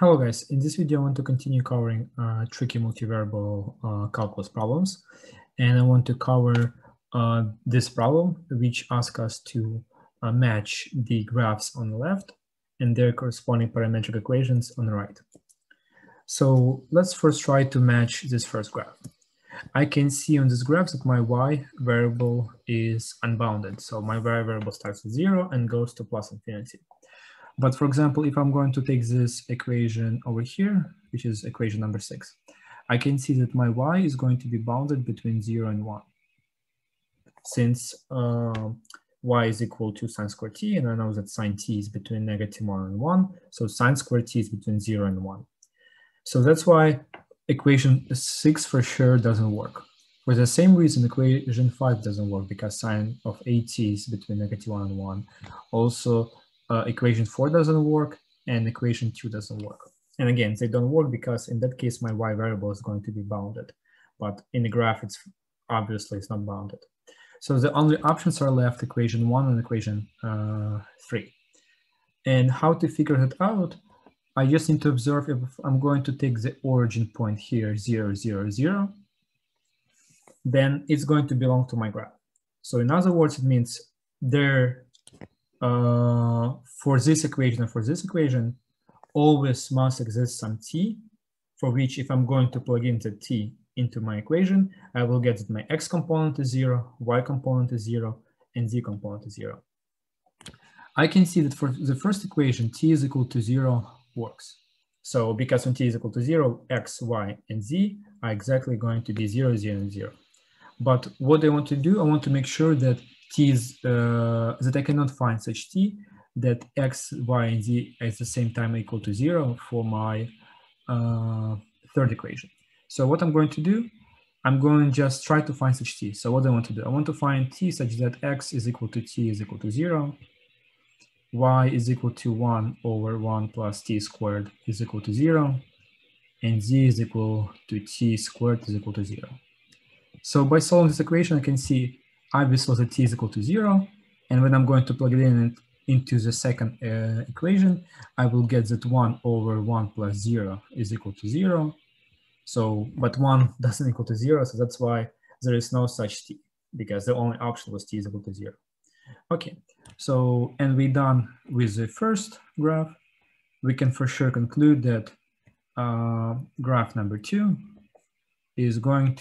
Hello guys, in this video I want to continue covering tricky multivariable calculus problems, and I want to cover this problem which asks us to match the graphs on the left and their corresponding parametric equations on the right. So let's first try to match this first graph. I can see on this graph that my y variable is unbounded, so my y variable starts at 0 and goes to plus infinity. But for example, if I'm going to take this equation over here, which is equation number 6, I can see that my y is going to be bounded between 0 and 1, since y is equal to sine squared t, and I know that sine t is between -1 and 1, so sine squared t is between 0 and 1. So that's why equation 6 for sure doesn't work. For the same reason, equation 5 doesn't work, because sine of at is between -1 and 1. Also, equation 4 doesn't work, and equation 2 doesn't work. And again, they don't work because in that case, my y variable is going to be bounded. But in the graph, it's obviously it's not bounded. So the only options are left, equation 1 and equation 3. And how to figure that out, I just need to observe if I'm going to take the origin point here, 0, 0, 0, then it's going to belong to my graph. So in other words, it means there for this equation and for this equation, always must exist some t, for which if I'm going to plug in the t into my equation, I will get that my x component is 0, y component is 0, and z component is 0. I can see that for the first equation, t is equal to 0 works. So because when t is equal to 0, x, y, and z are exactly going to be 0, 0, and 0. But what I want to do, I want to make sure that t is, that I cannot find such t, that x, y, and z at the same time equal to 0 for my third equation. So what I'm going to do, I'm going to just try to find such t. So what I want to do, I want to find t such that x is equal to t is equal to 0, y is equal to 1 over 1 plus t squared is equal to 0, and z is equal to t squared is equal to 0. So by solving this equation, I can see obviously that t is equal to 0, and when I'm going to plug it in into the second equation, I will get that 1 over 1 plus 0 is equal to 0. So, but 1 doesn't equal to 0, so that's why there is no such t, because the only option was t is equal to 0. Okay, so, and we're done with the first graph. We can for sure conclude that graph number 2 is going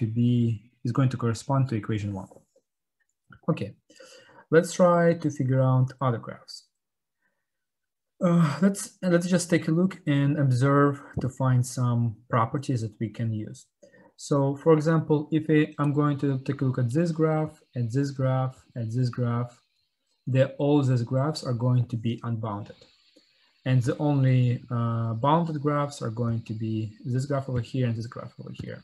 to correspond to equation 1. Okay, let's try to figure out other graphs. Let's just take a look and observe to find some properties that we can use. So for example, if I'm going to take a look at this graph, at this graph, at this graph, all these graphs are going to be unbounded. And the only bounded graphs are going to be this graph over here and this graph over here.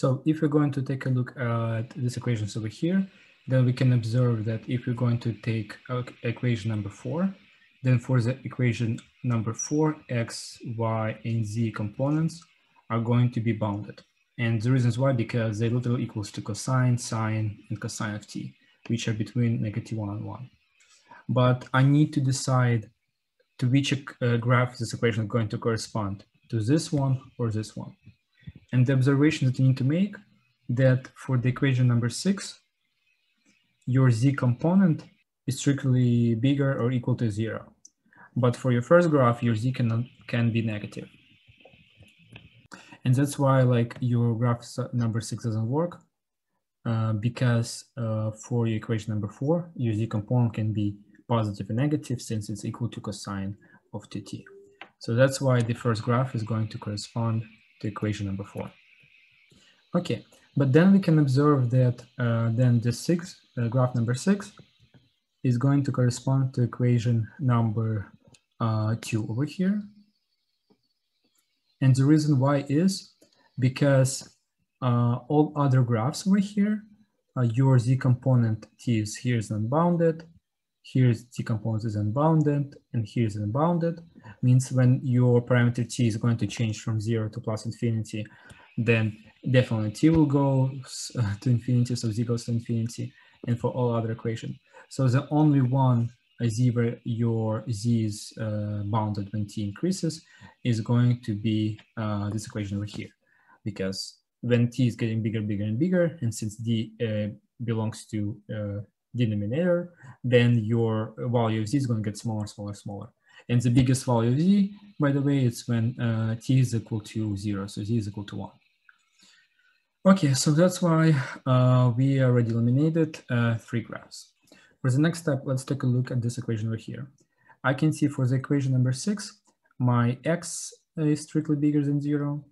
So if we're going to take a look at these equations over here, then we can observe that if we're going to take equation number 4, then for the equation number 4, x, y, and z components are going to be bounded. And the reasons why, because they literally equals to cosine, sine, and cosine of t, which are between -1 and 1. But I need to decide to which graph this equation is going to correspond, to this one or this one. And the observation that you need to make, that for the equation number 6, your z component is strictly bigger or equal to 0. But for your first graph, your z can be negative. And that's why like your graph number 6 doesn't work, because for your equation number 4, your z component can be positive and negative since it's equal to cosine of 2t. So that's why the first graph is going to correspond to equation number 4. Okay, but then we can observe that then the graph number 6 is going to correspond to equation number 2 over here. And the reason why is because all other graphs over here, your z component t is here is unbounded, here's t component is unbounded, and here's unbounded. Means when your parameter t is going to change from 0 to plus infinity, then definitely t will go to infinity, so z goes to infinity, and for all other equations. So the only one a z where your z is bounded when t increases is going to be this equation over here, because when t is getting bigger, and since d belongs to denominator, then your value of z is going to get smaller. And the biggest value of z, by the way, is when t is equal to 0, so z is equal to 1. Okay, so that's why we already eliminated three graphs. For the next step, let's take a look at this equation over here. I can see for the equation number 6, my x is strictly bigger than 0,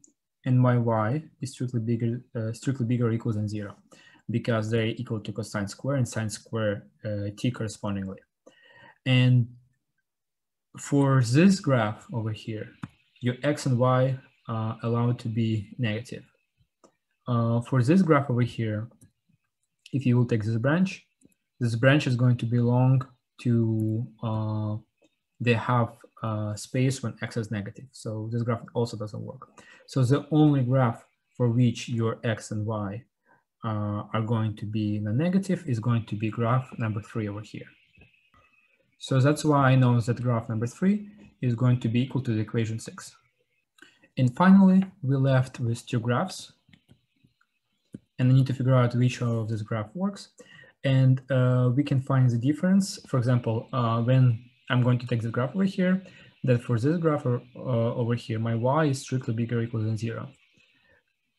and my y is strictly bigger or equal than 0, because they're equal to cosine square and sine square t correspondingly. And for this graph over here, your x and y are allowed to be negative. For this graph over here, if you will take this branch is going to belong to, they have space when x is negative. So this graph also doesn't work. So the only graph for which your x and y are going to be in the negative is going to be graph number 3 over here. So that's why I know that graph number 3 is going to be equal to the equation 6. And finally, we're left with two graphs. And I need to figure out which of this graph works. And we can find the difference. For example, when I'm going to take the graph over here, that for this graph over here, my y is strictly bigger or equal than 0.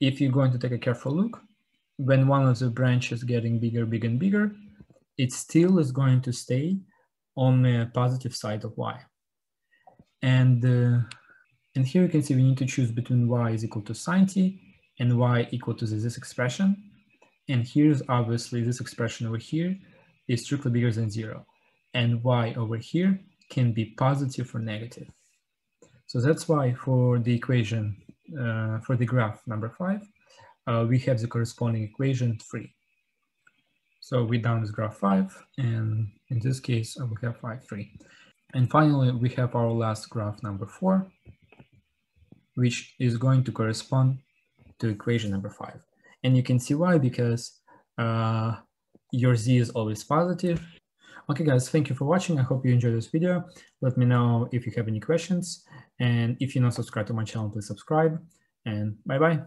If you're going to take a careful look, when one of the branches getting bigger, it still is going to stay on the positive side of y. And here you can see we need to choose between y is equal to sine t and y equal to this expression. And here's obviously this expression over here is strictly bigger than 0. And y over here can be positive or negative. So that's why for the equation, for the graph number 5, we have the corresponding equation 3. So we're done with graph 5, and in this case, I will have 5, 3. And finally, we have our last graph number 4, which is going to correspond to equation number 5. And you can see why, because your z is always positive. Okay guys, thank you for watching. I hope you enjoyed this video. Let me know if you have any questions. And if you're not subscribed to my channel, please subscribe. And bye-bye.